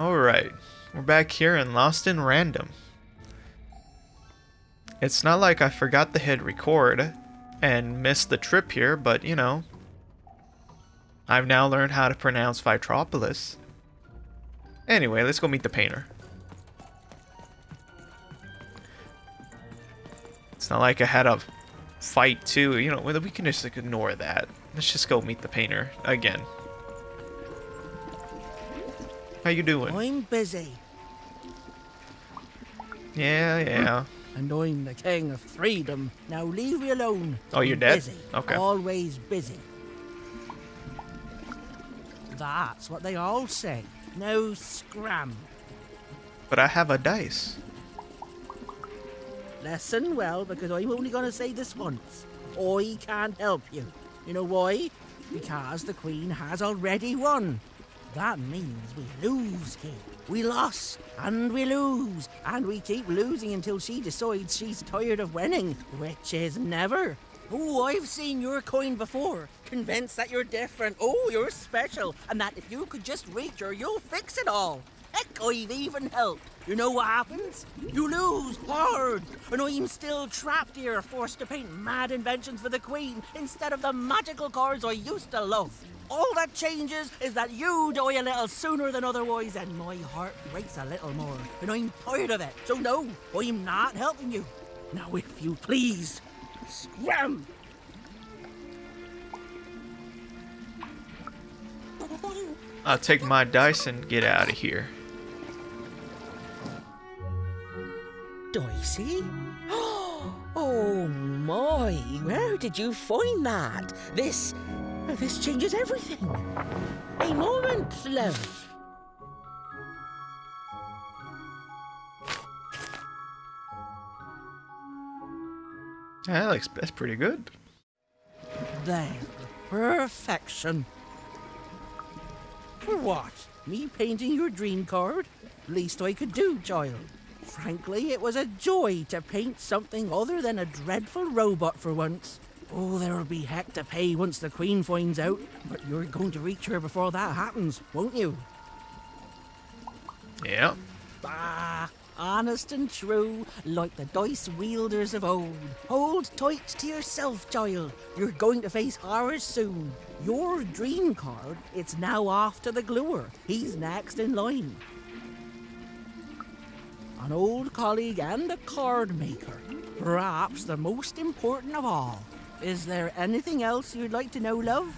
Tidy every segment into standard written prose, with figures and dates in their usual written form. Alright, we're back here in Lost in Random. It's not like I forgot to hit record and missed the trip here, but you know, I've now learned how to pronounce Vitropolis. Anyway, let's go meet the painter. It's not like I had a fight too, you know, we can just like, ignore that. Let's just go meet the painter again. How you doing? I'm busy. Yeah. And I'm the king of freedom. Now leave me alone. Oh, you're dead? Busy. Okay. Always busy. That's what they all say. No scram. But I have a dice. Listen well, because I'm only going to say this once. I can't help you. You know why? Because the queen has already won. That means we lose, kid. We lost, and we lose, and we keep losing until she decides she's tired of winning, which is never. Oh, I've seen your coin before. Convinced that you're different, oh, you're special, and that if you could just reach her, you'll fix it all. Heck, I've even helped. You know what happens? You lose hard, and I'm still trapped here, forced to paint mad inventions for the queen instead of the magical cards I used to love. All that changes is that you die a little sooner than otherwise, and my heart breaks a little more, and I'm tired of it. So no, I'm not helping you. Now if you please, scram! I'll take my dice and get out of here. Dicey? Oh my, where did you find that? This changes everything. A moment, love. Alex, that's pretty good. There, perfection. For what? Me painting your dream card? Least I could do, child. Frankly, it was a joy to paint something other than a dreadful robot for once. Oh, there'll be heck to pay once the queen finds out, but you're going to reach her before that happens, won't you? Yeah. Bah, honest and true, like the dice wielders of old. Hold tight to yourself, child. You're going to face horrors soon. Your dream card, it's now off to the gluer. He's next in line. An old colleague and a card maker. Perhaps the most important of all. Is there anything else you'd like to know, love?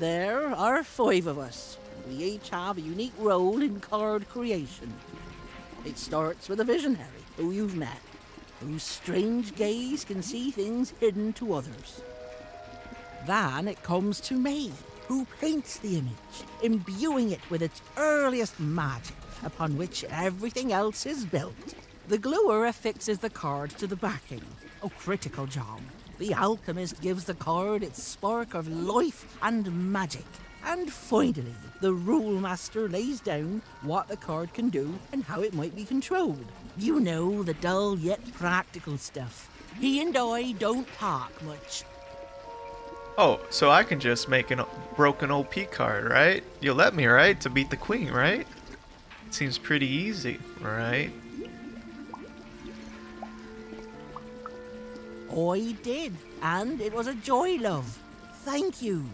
There are 5 of us. We each have a unique role in card creation. It starts with a visionary, who you've met, whose strange gaze can see things hidden to others. Then it comes to me, who paints the image, imbuing it with its earliest magic, upon which everything else is built. The gluer affixes the card to the backing. Oh, critical job. The alchemist gives the card its spark of life and magic. And finally, the rule master lays down what the card can do and how it might be controlled. You know, the dull yet practical stuff. He and I don't talk much. Oh, so I can just make a broken OP card, right? You'll let me, right? To beat the queen, right? It seems pretty easy, right? I did, and it was a joy, love. Thank you.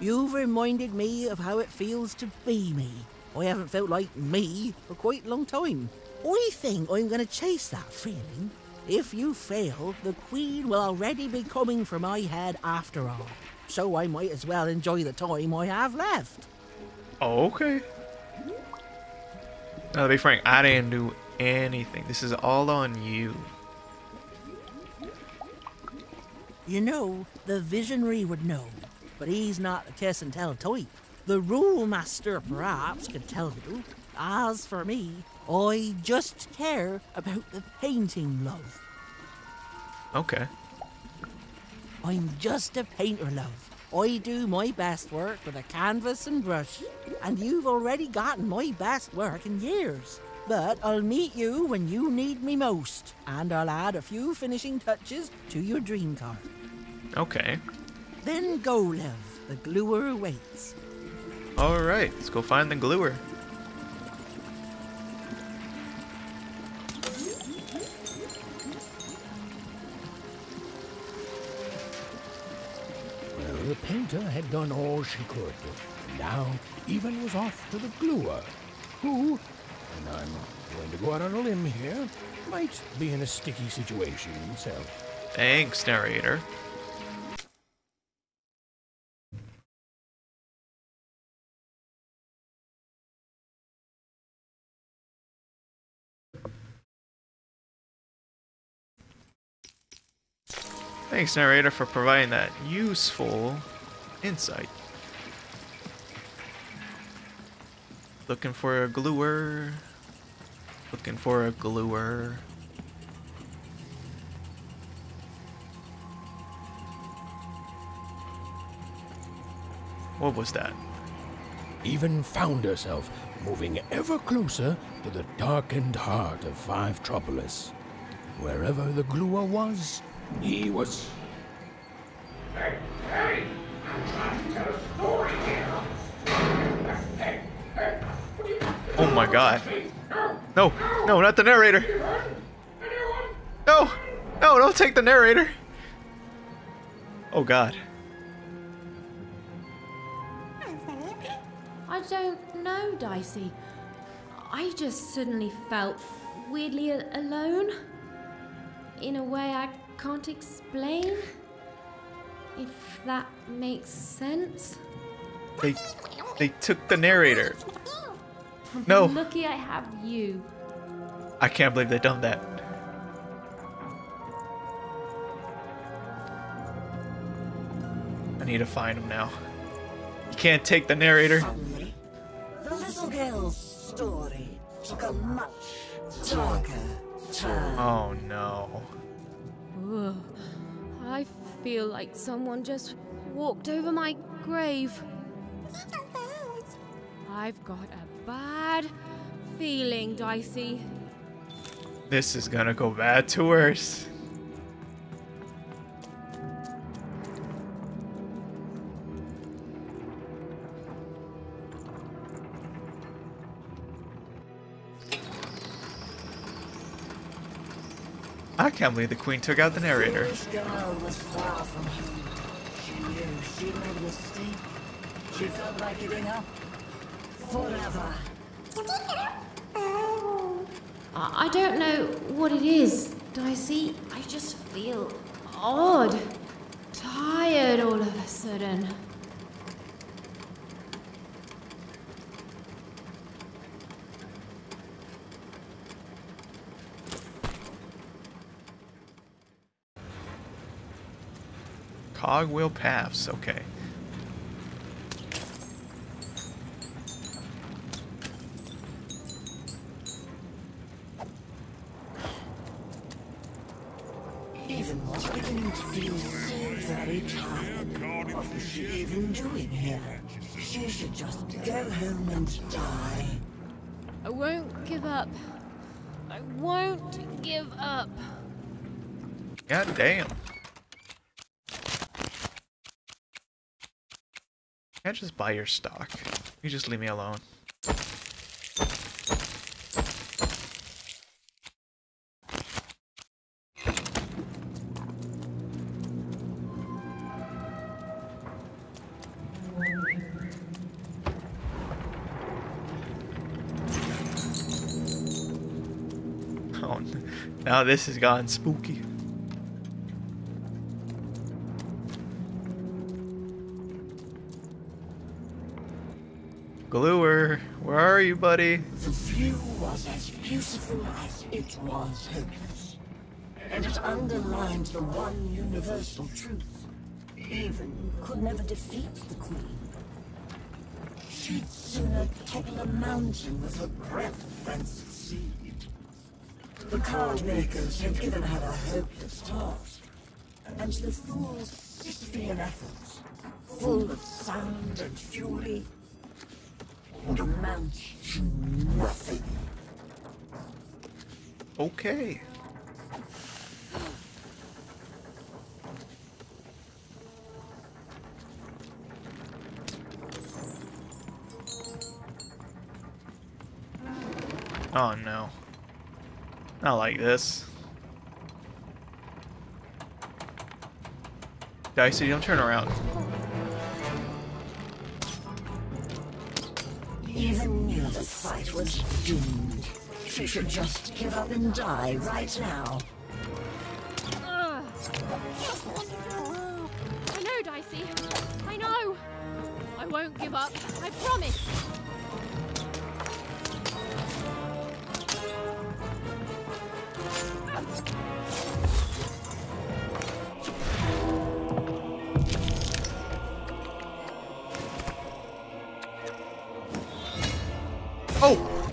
You've reminded me of how it feels to be me. I haven't felt like me for quite a long time. I think I'm going to chase that feeling. If you fail, the queen will already be coming for my head after all. So I might as well enjoy the time I have left. Oh, okay. Now, to be frank, I didn't do anything. This is all on you. You know, the visionary would know, but he's not a kiss-and-tell type. The rule master perhaps could tell you. As for me, I just care about the painting, love. Okay. I'm just a painter, love. I do my best work with a canvas and brush, and you've already gotten my best work in years. But I'll meet you when you need me most, and I'll add a few finishing touches to your dream card. Okay. Then go, love. The gluer awaits. All right, let's go find the gluer. Well, the painter had done all she could. Now Even was off to the gluer, who, and I'm going to go out on a limb here, might be in a sticky situation himself. Thanks, narrator. Thanks, narrator, for providing that useful insight. Looking for a gluer. Looking for a gluer. What was that? Even found herself moving ever closer to the darkened heart of Five-Tropolis. Wherever the gluer was, he was. Hey, I'm trying to tell a story here. Oh my god. No, no, not the narrator. No, no, don't take the narrator. Oh god. I don't know, Dicey. I just suddenly felt weirdly alone. In a way I can't explain. If that makes sense. They took the narrator. No. I'm lucky I have you. I can't believe they done that. I need to find him now. You can't take the narrator. Suddenly, the little girl's story took a much darker turn. Oh no. Ugh. I feel like someone just walked over my grave. I've got a bad feeling, Dicey. This is gonna go bad to worse. I can't believe the queen took out the narrator. This girl was far from human. She knew she made a mistake. She felt like giving up. Forever. I don't know what it is, Dicey. I just feel odd. Tired all of a sudden. Cogwheel paths, okay. She should just go home and die. I won't give up. I won't give up. God damn. Can't just buy your stock. You just leave me alone. Now this has gotten spooky. Gluer, where are you, buddy? The view was as beautiful as it was hopeless. And it underlined the one universal truth. Even could never defeat the queen. She'd sooner topple a mountain with her breath than succeed. The card makers have given her a hopeless task, and the fool's Sisyphean efforts, full of sound and fury, would amount to nothing. Okay. Oh no. Not like this. Dicey, don't turn around. Even knew the fight was doomed. She should just give up and die right now. I know, Dicey. I know. I won't give up. I promise.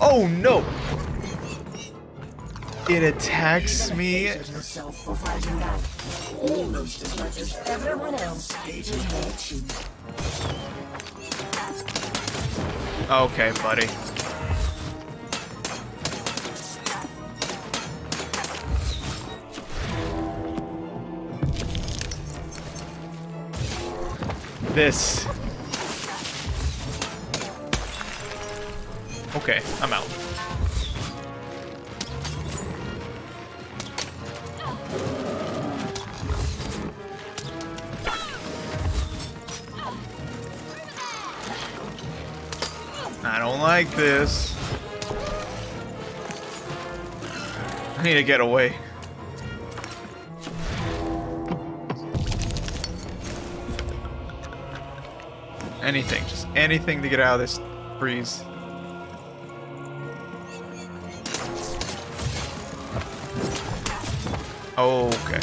Oh no! It attacks me. Almost as much as everyone else hated her too. Okay, buddy. This. Okay, I'm out. I don't like this. I need to get away. Anything, just anything to get out of this freeze. Okay.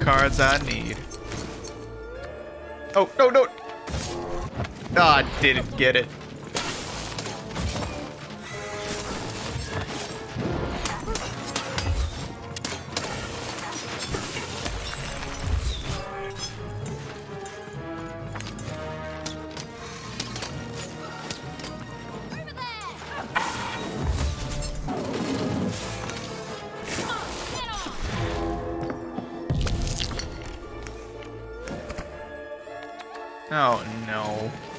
Cards I need. Oh, no, no. Ah, oh, didn't get it. Oh no. Get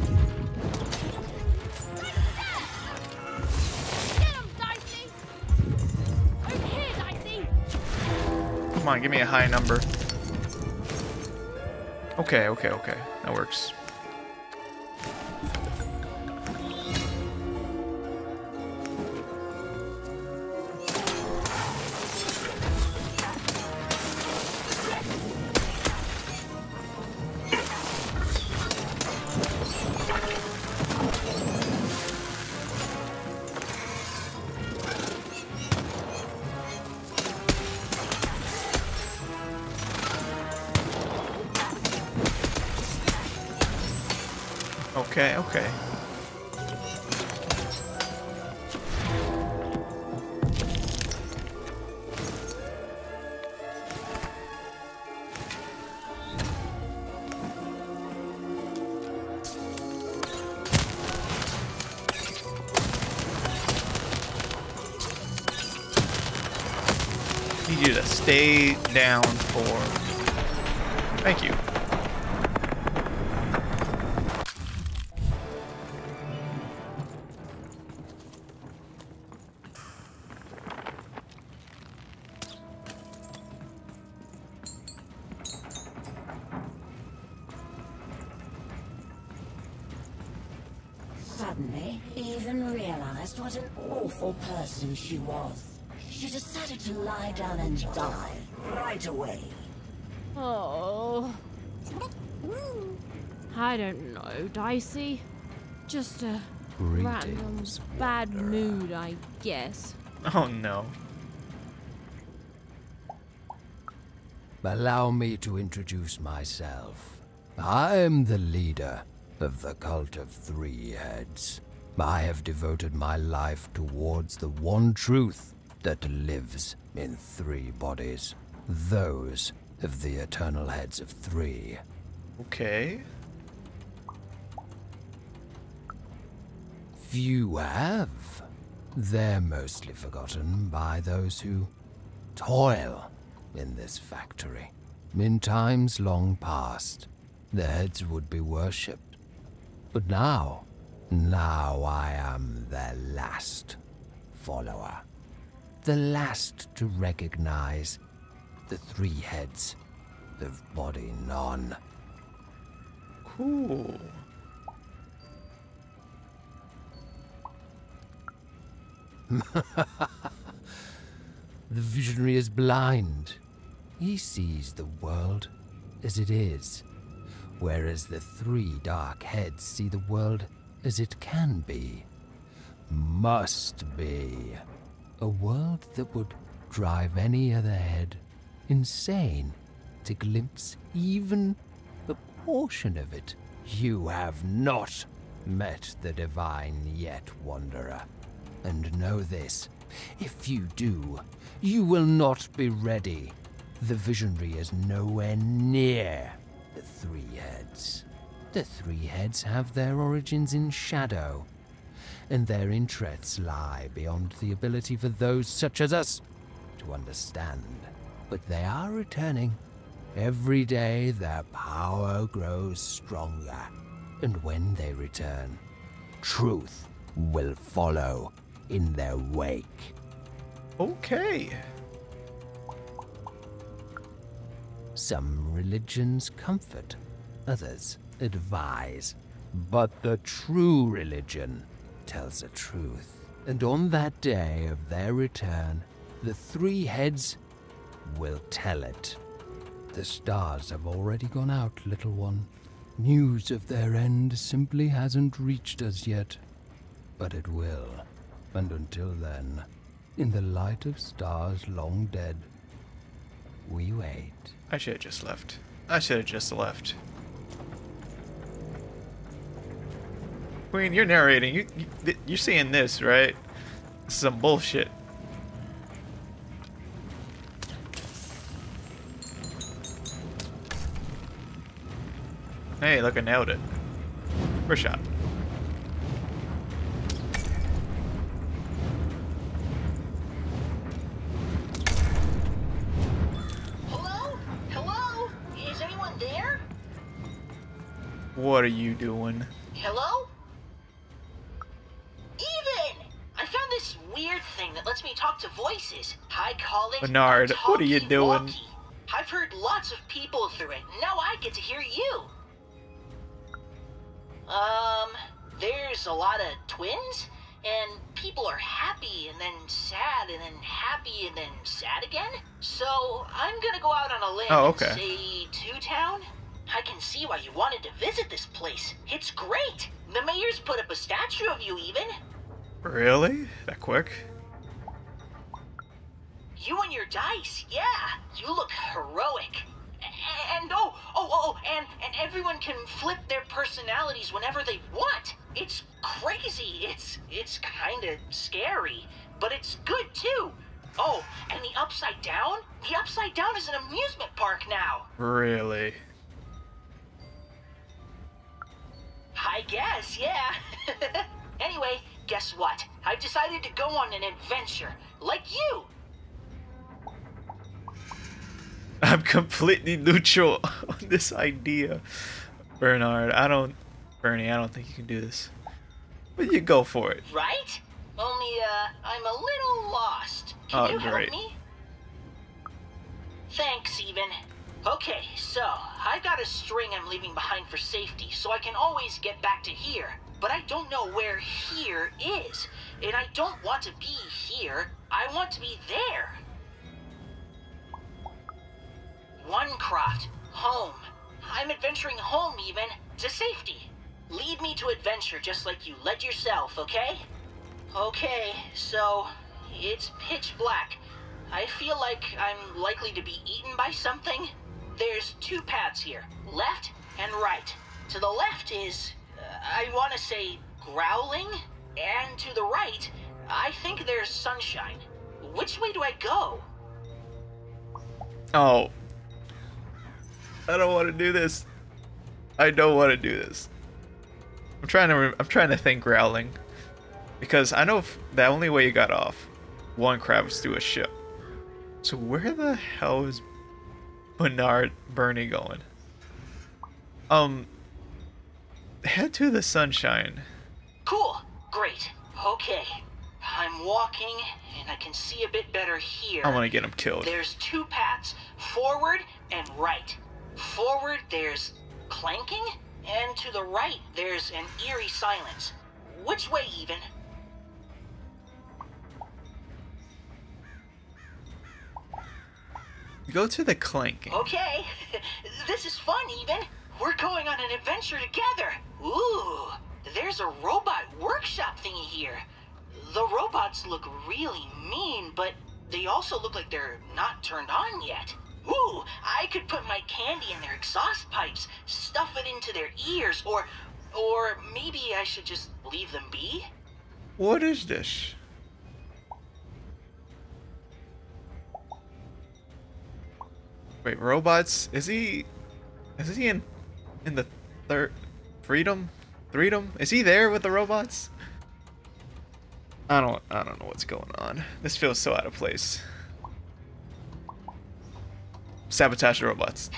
him, Dicey! Over here, Dicey! Come on, give me a high number. Okay, okay, okay. That works. Okay, okay. You need to stay down for... Thank you. Suddenly, Even realized what an awful person she was. She decided to lie down and die right away. Oh. I don't know, Dicey. Just a random bad mood, I guess. Oh no. Allow me to introduce myself. I am the leader of the Cult of Three Heads. I have devoted my life towards the one truth that lives in three bodies, those of the eternal heads of three. Okay. Few have. They're mostly forgotten by those who toil in this factory. In times long past, their heads would be worshipped. But now I am their last follower. The last to recognize the three heads, the body none. Cool. The visionary is blind. He sees the world as it is, whereas the three dark heads see the world as it can be, must be. A world that would drive any other head insane to glimpse even a portion of it. You have not met the divine yet, wanderer. And know this, if you do, you will not be ready. The visionary is nowhere near the three heads. The three heads have their origins in shadow, and their interests lie beyond the ability for those such as us to understand. But they are returning. Every day their power grows stronger, and when they return, truth will follow in their wake. Okay. Some religions comfort, others advise, but the true religion tells the truth. And on that day of their return, the three heads will tell it. The stars have already gone out, little one. News of their end simply hasn't reached us yet, but it will. And until then, in the light of stars long dead, we wait. I should have just left. I should have just left. Queen, you're narrating. You're seeing this, right? Some bullshit. Hey, look, I nailed it. First shot. What are you doing? Hello? Even! I found this weird thing that lets me talk to voices. I call it Bernard, what are you doing? Walkie. I've heard lots of people through it. Now I get to hear you. There's a lot of twins, and people are happy and then sad and then happy and then sad again. So I'm gonna go out on a limb and say Two Town. I can see why you wanted to visit this place. It's great. The mayor's put up a statue of you even. Really? That quick? You and your dice, yeah. You look heroic. And and everyone can flip their personalities whenever they want. It's crazy. It's kind of scary, but it's good too. Oh, and the Upside Down? The Upside Down is an amusement park now. Really? I guess, yeah. Anyway, guess what? I've decided to go on an adventure, like you. I'm completely neutral on this idea, Bernard. Bernie, I don't think you can do this. But you go for it. Right? Only, I'm a little lost. Can you help me? Thanks, even. Okay, so I got a string I'm leaving behind for safety, so I can always get back to here. But I don't know where here is, and I don't want to be here. I want to be there. One Crot, home. I'm adventuring home even, to safety. Lead me to adventure just like you led yourself, okay? Okay, so it's pitch black. I feel like I'm likely to be eaten by something. There's two paths here, left and right. To the left is, I want to say, growling, and to the right, I think there's sunshine. Which way do I go? Oh. I don't want to do this. I don't want to do this. I'm trying to think growling, because I know the only way you got off One Crab was through a ship. So where the hell is Bernie going? Head to the sunshine. Cool. Great. Okay. I'm walking, and I can see a bit better here. I want to get him killed. There's two paths, forward and right. Forward, there's clanking, and to the right, there's an eerie silence. Which way, even? Go to the clanking. Okay. This is fun, even. We're going on an adventure together. Ooh, there's a robot workshop thingy here. The robots look really mean, but they also look like they're not turned on yet. Ooh, I could put my candy in their exhaust pipes, stuff it into their ears, or maybe I should just leave them be? What is this? Wait, robots? Is he in the third freedom? Freedom? Is he there with the robots? I don't know what's going on. This feels so out of place. Sabotage the robots.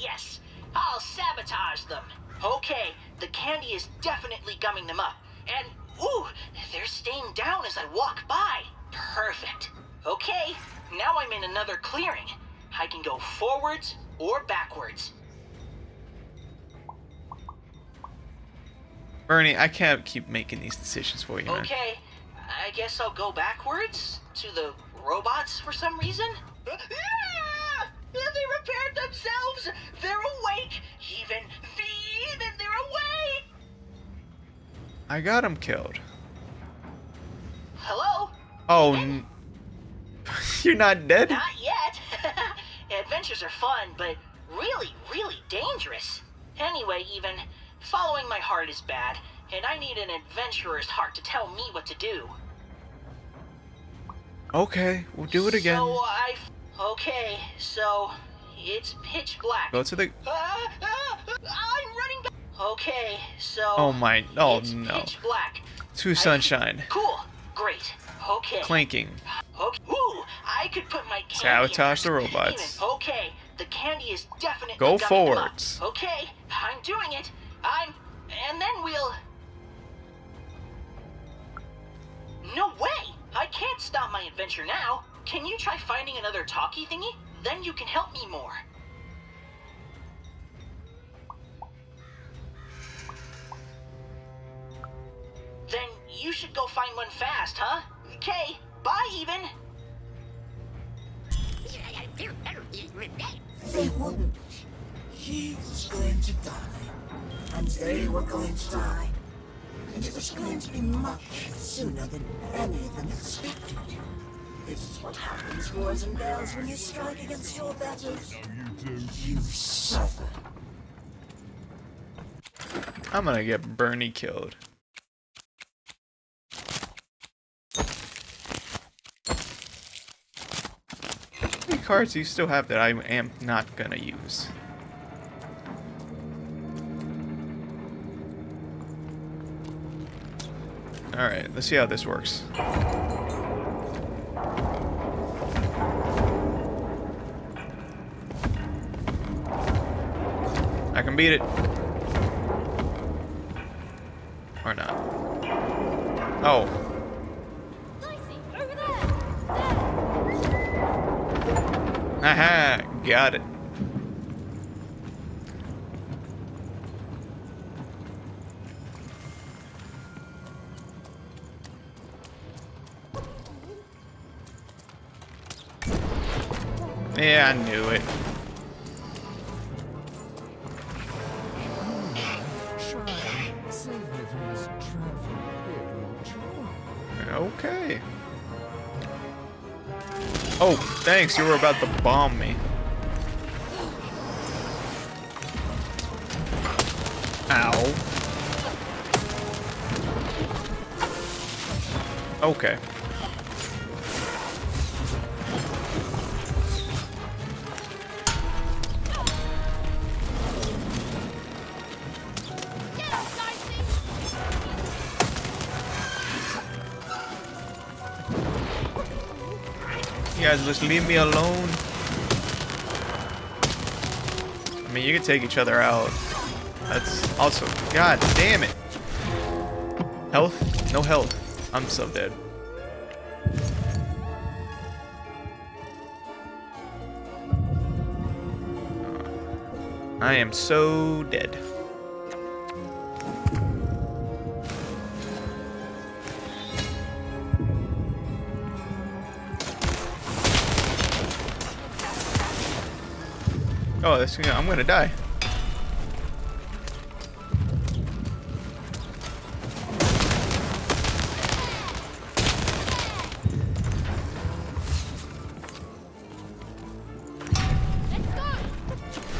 Yes, I'll sabotage them. Okay, the candy is definitely gumming them up. And, ooh, they're staying down as I walk by. Perfect. Okay, now I'm in another clearing. I can go forwards or backwards. Bernie, I can't keep making these decisions for you, man. Okay, I guess I'll go backwards to the robots for some reason. They repaired themselves! They're awake! Even they're awake! I got him killed. Hello? Oh, you're not dead? Not yet. Adventures are fun, but really, really dangerous. Anyway, Even, following my heart is bad, and I need an adventurer's heart to tell me what to do. Okay, we'll do it again. Okay, so it's pitch black. Go to the. I'm running back. Okay, so. Oh my! Oh it's no. Pitch black. To sunshine. Cool. Great. Okay. Clanking. Okay. Ooh, I could put my candy. Sabotage the robots. Okay, the candy is definitely. Go forwards. Okay, I'm doing it. And then we'll. No way! I can't stop my adventure now. Can you try finding another talkie thingy? Then you can help me more. Then you should go find one fast, huh? Okay, bye, Even. They wouldn't. He was going to die. And they were going to die. And it was going to be much sooner than any of them expected. This is what happens, boys and girls, when you strike against your betters. You suffer. I'm gonna get Bernie killed. How many cards do you still have that I am not gonna use? Alright, let's see how this works. I can beat it. Or not. Oh. Aha! Got it. Yeah, I knew it. Okay. Oh, thanks. You were about to bomb me. Ow. Okay. guys just leave me alone. I mean, you can take each other out. That's also... God damn it. Health? No health. I'm so dead. I am so dead. Oh, that's, you know, I'm gonna die.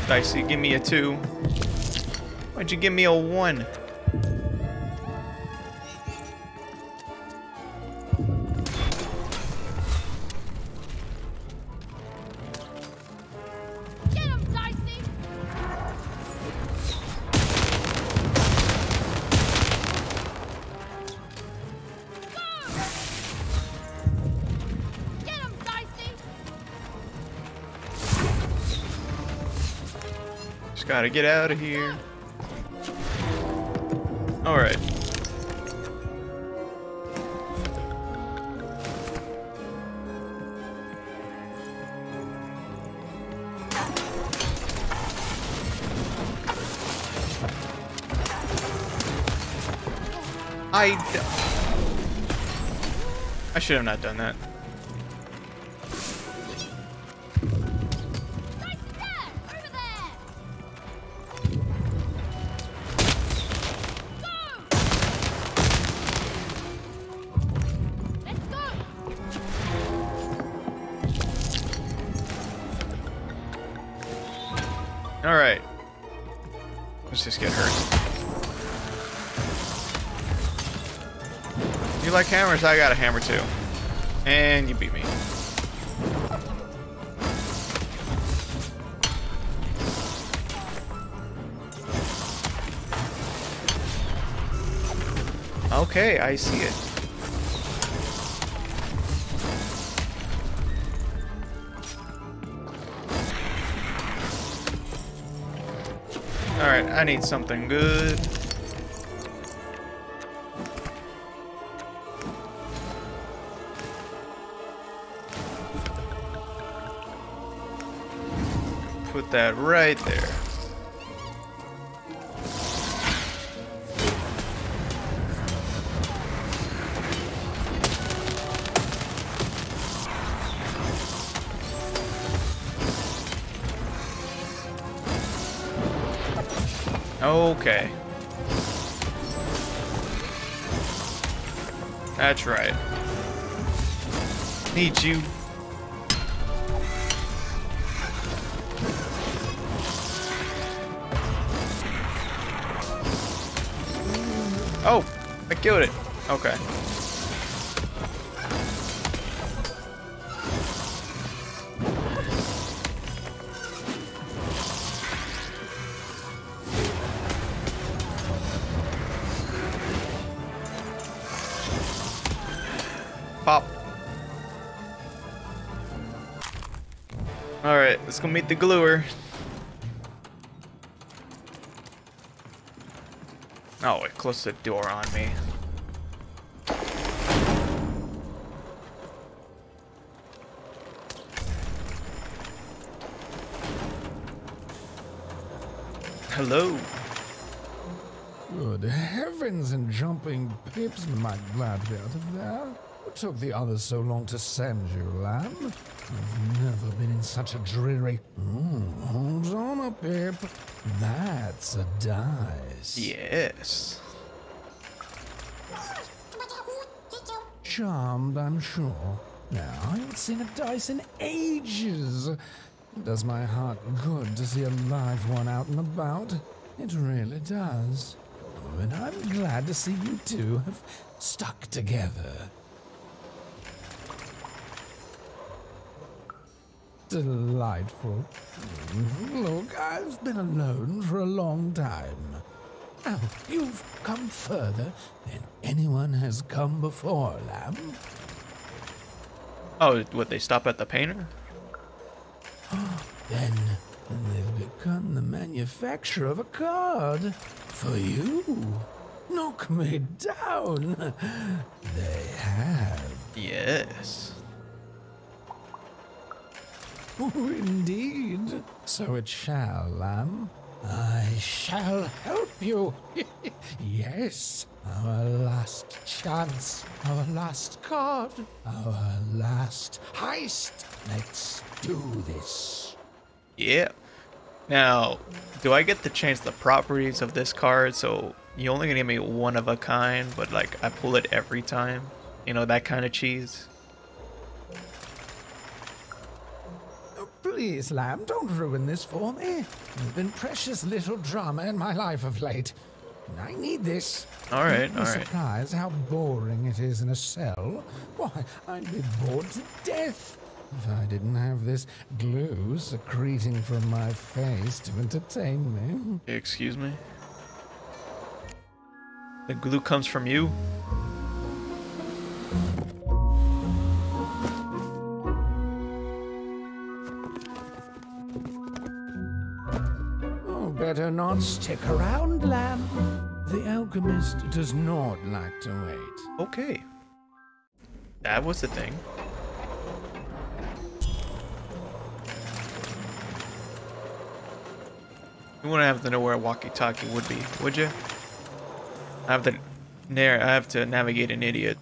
Dicey, give me a 2. Why'd you give me a 1? Gotta get out of here. All right. I should have not done that. Alright. Let's just get hurt. You like hammers? I got a hammer too. And you beat me. Okay, I see it. Alright, I need something good. Put that right there. Okay. That's right. Need you. Oh, I killed it. Okay. Pop. Alright, let's go meet the gluer. Oh, it closed the door on me. Hello. Good heavens and jumping pips, my glad you're out of there. What took the others so long to send you, lamb? I've never been in such a dreary... hold on a pip. That's a dice. Yes. Charmed, I'm sure. Now, I haven't seen a dice in ages. Does my heart good to see a live one out and about? It really does. Oh, and I'm glad to see you two have stuck together. Delightful. Look, I've been alone for a long time. Oh, you've come further than anyone has come before, lamb. Oh, what, they stop at the painter? Then they've become the manufacturer of a card for you. Knock me down. They have. Yes. Oh, indeed. So it shall, lamb. I shall help you. Yes, our last chance, our last card, our last heist. Let's do this. Yeah. Now, do I get to change the properties of this card? So you're only gonna give me one of a kind, but like I pull it every time. You know, that kind of cheese. Please, lamb, don't ruin this for me. There's been precious little drama in my life of late. I need this. All right, all right. I'm surprised how boring it is in a cell. Why, I'd be bored to death if I didn't have this glue secreting from my face to entertain me. Excuse me? The glue comes from you? Better not stick around, lamb. The alchemist does not like to wait. Okay. That was the thing. You wouldn't have to know where a walkie-talkie would be, would you? I have to navigate an idiot.